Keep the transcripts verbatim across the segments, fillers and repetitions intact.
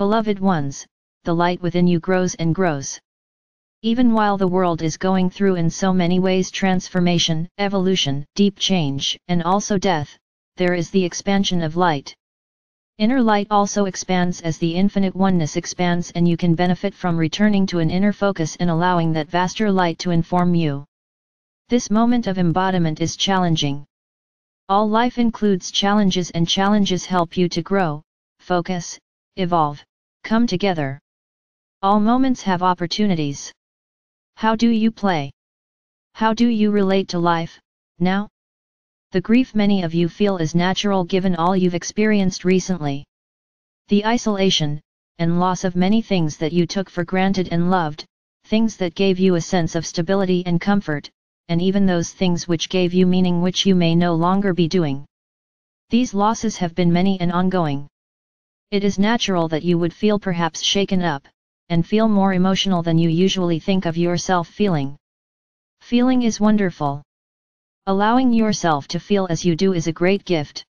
Beloved ones, the light within you grows and grows. Even while the world is going through in so many ways transformation, evolution, deep change, and also death, there is the expansion of light. Inner light also expands as the infinite oneness expands, and you can benefit from returning to an inner focus and allowing that vaster light to inform you. This moment of embodiment is challenging. All life includes challenges, and challenges help you to grow, focus, evolve, come together. All moments have opportunities. How do you play? How do you relate to life, now? The grief many of you feel is natural given all you've experienced recently. The isolation, and loss of many things that you took for granted and loved, things that gave you a sense of stability and comfort, and even those things which gave you meaning which you may no longer be doing. These losses have been many and ongoing. It is natural that you would feel perhaps shaken up, and feel more emotional than you usually think of yourself feeling. Feeling is wonderful. Allowing yourself to feel as you do is a great gift.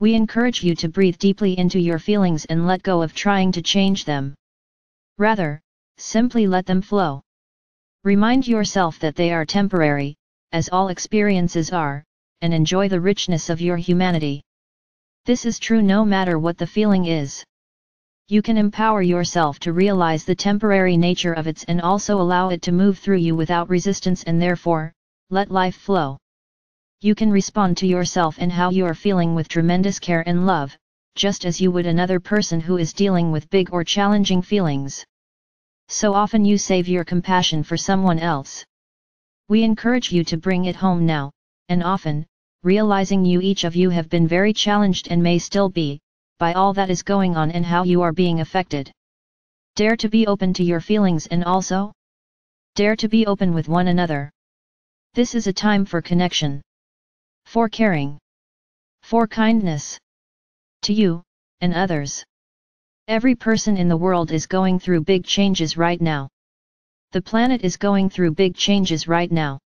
We encourage you to breathe deeply into your feelings and let go of trying to change them. Rather, simply let them flow. Remind yourself that they are temporary, as all experiences are, and enjoy the richness of your humanity. This is true no matter what the feeling is. You can empower yourself to realize the temporary nature of it and also allow it to move through you without resistance, and therefore, let life flow. You can respond to yourself and how you are feeling with tremendous care and love, just as you would another person who is dealing with big or challenging feelings. So often you save your compassion for someone else. We encourage you to bring it home now, and often, realizing you each of you have been very challenged and may still be, by all that is going on and how you are being affected. Dare to be open to your feelings and also dare to be open with one another. This is a time for connection, for caring, for kindness to you and others. Every person in the world is going through big changes right now. The planet is going through big changes right now.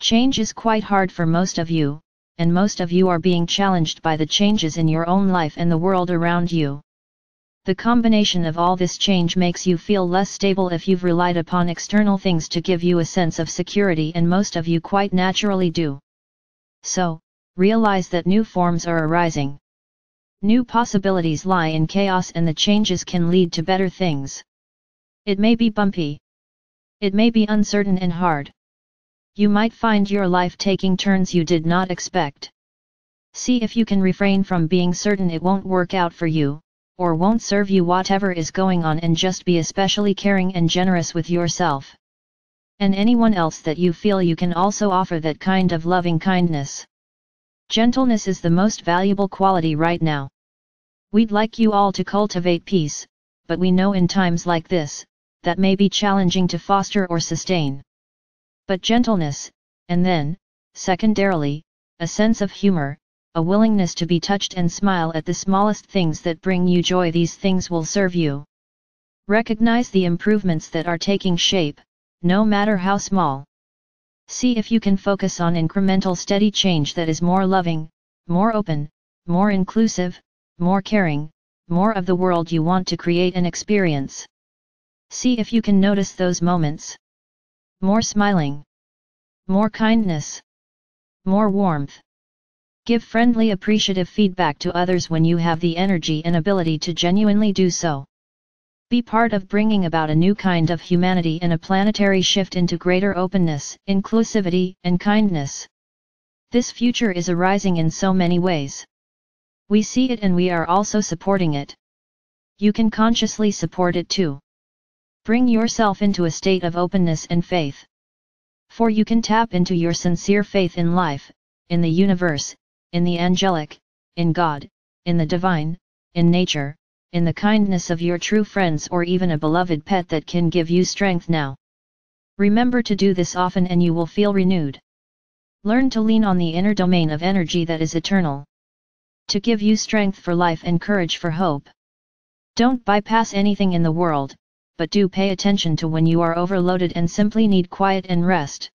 Change is quite hard for most of you, and most of you are being challenged by the changes in your own life and the world around you. The combination of all this change makes you feel less stable if you've relied upon external things to give you a sense of security, and most of you quite naturally do. So, realize that new forms are arising. New possibilities lie in chaos, and the changes can lead to better things. It may be bumpy. It may be uncertain and hard. You might find your life taking turns you did not expect. See if you can refrain from being certain it won't work out for you, or won't serve you whatever is going on, and just be especially caring and generous with yourself. And anyone else that you feel you can also offer that kind of loving kindness. Gentleness is the most valuable quality right now. We'd like you all to cultivate peace, but we know in times like this, that may be challenging to foster or sustain. But gentleness, and then, secondarily, a sense of humor, a willingness to be touched and smile at the smallest things that bring you joy. These things will serve you. Recognize the improvements that are taking shape, no matter how small. See if you can focus on incremental steady change that is more loving, more open, more inclusive, more caring, more of the world you want to create and experience. See if you can notice those moments. More smiling, more kindness, more warmth. Give friendly, appreciative feedback to others when you have the energy and ability to genuinely do so. Be part of bringing about a new kind of humanity and a planetary shift into greater openness, inclusivity, and kindness. This future is arising in so many ways. We see it, and we are also supporting it. You can consciously support it too. Bring yourself into a state of openness and faith. For you can tap into your sincere faith in life, in the universe, in the angelic, in God, in the divine, in nature, in the kindness of your true friends, or even a beloved pet that can give you strength now. Remember to do this often, and you will feel renewed. Learn to lean on the inner domain of energy that is eternal, to give you strength for life and courage for hope. Don't bypass anything in the world, but do pay attention to when you are overloaded and simply need quiet and rest.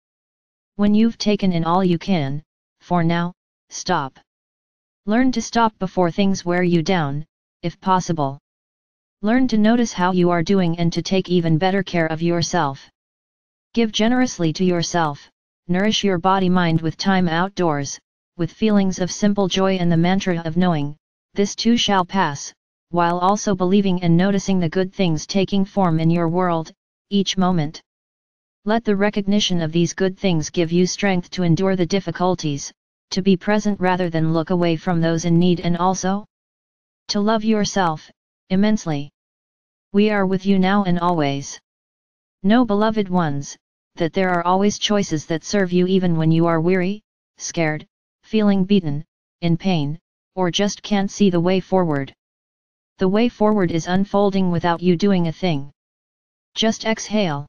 When you've taken in all you can, for now, stop. Learn to stop before things wear you down, if possible. Learn to notice how you are doing and to take even better care of yourself. Give generously to yourself, nourish your body-mind with time outdoors, with feelings of simple joy and the mantra of knowing, this too shall pass, while also believing and noticing the good things taking form in your world, each moment. Let the recognition of these good things give you strength to endure the difficulties, to be present rather than look away from those in need, and also to love yourself, immensely. We are with you now and always. Know, beloved ones, that there are always choices that serve you even when you are weary, scared, feeling beaten, in pain, or just can't see the way forward. The way forward is unfolding without you doing a thing. Just exhale.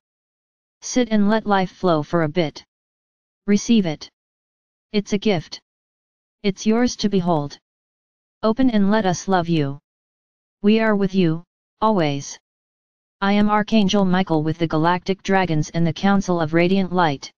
Sit and let life flow for a bit. Receive it. It's a gift. It's yours to behold. Open and let us love you. We are with you, always. I am Archangel Michael with the Galactic Dragons and the Council of Radiant Light.